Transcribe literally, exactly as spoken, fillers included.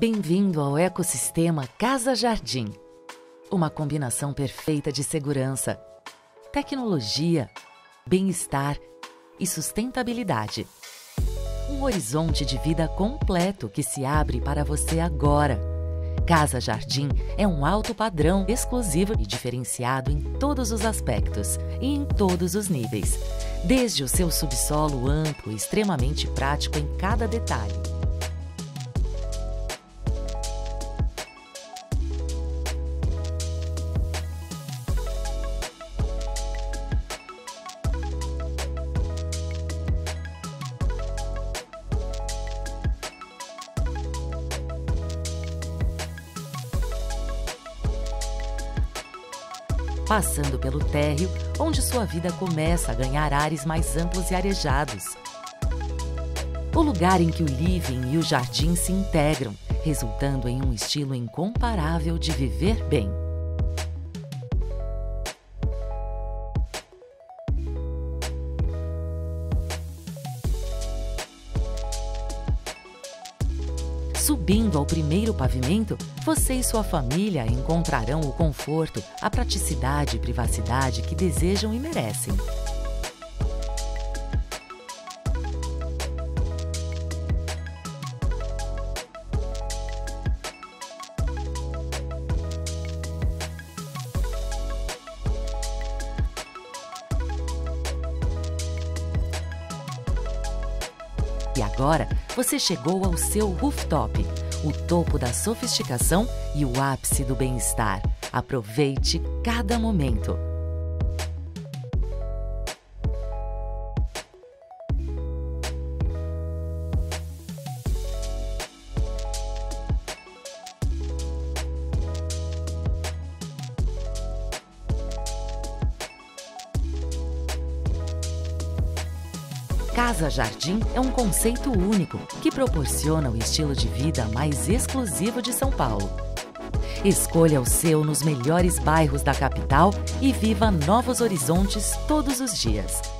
Bem-vindo ao ecossistema Casa Jardim. Uma combinação perfeita de segurança, tecnologia, bem-estar e sustentabilidade. Um horizonte de vida completo que se abre para você agora. Casa Jardim é um alto padrão exclusivo e diferenciado em todos os aspectos e em todos os níveis, desde o seu subsolo amplo e extremamente prático em cada detalhe. Passando pelo térreo, onde sua vida começa a ganhar ares mais amplos e arejados. O lugar em que o living e o jardim se integram, resultando em um estilo incomparável de viver bem. Subindo ao primeiro pavimento, você e sua família encontrarão o conforto, a praticidade e privacidade que desejam e merecem. E agora, você chegou ao seu rooftop, o topo da sofisticação e o ápice do bem-estar. Aproveite cada momento. Casa Jardim é um conceito único que proporciona o estilo de vida mais exclusivo de São Paulo. Escolha o seu nos melhores bairros da capital e viva novos horizontes todos os dias.